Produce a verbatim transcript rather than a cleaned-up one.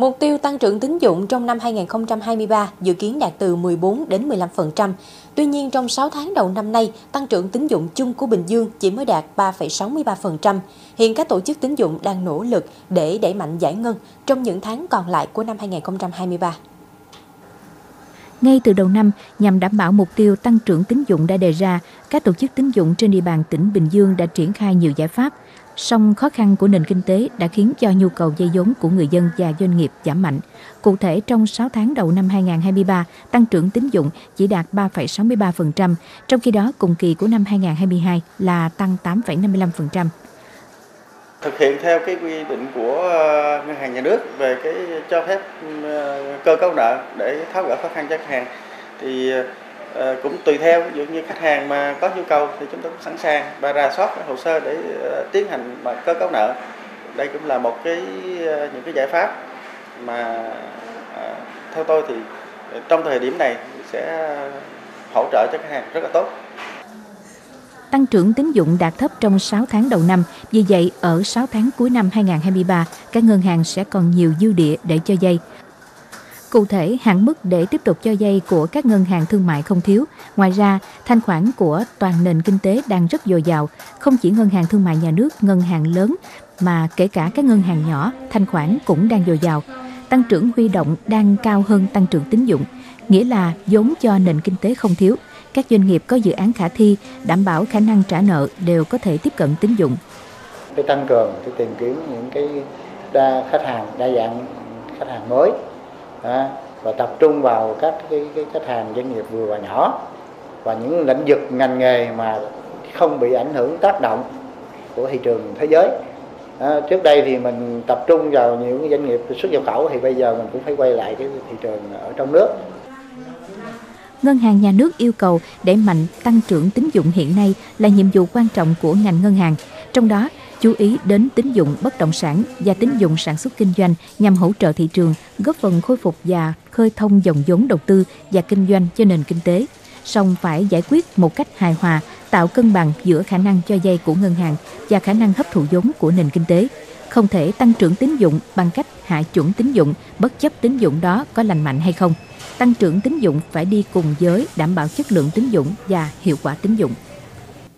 Mục tiêu tăng trưởng tín dụng trong năm hai nghìn không trăm hai mươi ba dự kiến đạt từ mười bốn đến mười lăm phần trăm. Tuy nhiên, trong sáu tháng đầu năm nay, tăng trưởng tín dụng chung của Bình Dương chỉ mới đạt ba phẩy sáu mươi ba phần trăm. Hiện các tổ chức tín dụng đang nỗ lực để đẩy mạnh giải ngân trong những tháng còn lại của năm hai nghìn không trăm hai mươi ba. Ngay từ đầu năm, nhằm đảm bảo mục tiêu tăng trưởng tín dụng đã đề ra, các tổ chức tín dụng trên địa bàn tỉnh Bình Dương đã triển khai nhiều giải pháp. Song khó khăn của nền kinh tế đã khiến cho nhu cầu vay vốn của người dân và doanh nghiệp giảm mạnh. Cụ thể, trong sáu tháng đầu năm hai nghìn không trăm hai mươi ba, tăng trưởng tín dụng chỉ đạt ba phẩy sáu mươi ba phần trăm, trong khi đó cùng kỳ của năm hai nghìn không trăm hai mươi hai là tăng tám phẩy năm mươi lăm phần trăm. Thực hiện theo cái quy định của Ngân hàng Nhà nước về cái cho phép cơ cấu nợ để tháo gỡ khó khăn cho khách hàng, thì cũng tùy theo, ví dụ như khách hàng mà có nhu cầu thì chúng tôi cũng sẵn sàng và rà soát hồ sơ để tiến hành mà cơ cấu nợ. Đây cũng là một cái những cái giải pháp mà theo tôi thì trong thời điểm này sẽ hỗ trợ cho khách hàng rất là tốt. Tăng trưởng tín dụng đạt thấp trong sáu tháng đầu năm, vì vậy ở sáu tháng cuối năm hai nghìn không trăm hai mươi ba, các ngân hàng sẽ còn nhiều dư địa để cho vay. Cụ thể, hạn mức để tiếp tục cho vay của các ngân hàng thương mại không thiếu. Ngoài ra, thanh khoản của toàn nền kinh tế đang rất dồi dào. Không chỉ ngân hàng thương mại nhà nước, ngân hàng lớn, mà kể cả các ngân hàng nhỏ, thanh khoản cũng đang dồi dào. Tăng trưởng huy động đang cao hơn tăng trưởng tín dụng, nghĩa là vốn cho nền kinh tế không thiếu. Các doanh nghiệp có dự án khả thi, đảm bảo khả năng trả nợ đều có thể tiếp cận tín dụng. Cái tăng cường, cái tìm kiếm những cái đa khách hàng, đa dạng khách hàng mới, À, và tập trung vào các cái, cái khách hàng doanh nghiệp vừa và nhỏ và những lĩnh vực ngành nghề mà không bị ảnh hưởng tác động của thị trường thế giới. À, trước đây thì mình tập trung vào những doanh nghiệp xuất nhập khẩu, thì bây giờ mình cũng phải quay lại cái thị trường ở trong nước. Ngân hàng Nhà nước yêu cầu đẩy mạnh tăng trưởng tín dụng hiện nay là nhiệm vụ quan trọng của ngành ngân hàng, trong đó chú ý đến tín dụng bất động sản và tín dụng sản xuất kinh doanh nhằm hỗ trợ thị trường, góp phần khôi phục và khơi thông dòng vốn đầu tư và kinh doanh cho nền kinh tế. Song phải giải quyết một cách hài hòa, tạo cân bằng giữa khả năng cho vay của ngân hàng và khả năng hấp thụ vốn của nền kinh tế. Không thể tăng trưởng tín dụng bằng cách hạ chuẩn tín dụng, bất chấp tín dụng đó có lành mạnh hay không. Tăng trưởng tín dụng phải đi cùng với đảm bảo chất lượng tín dụng và hiệu quả tín dụng.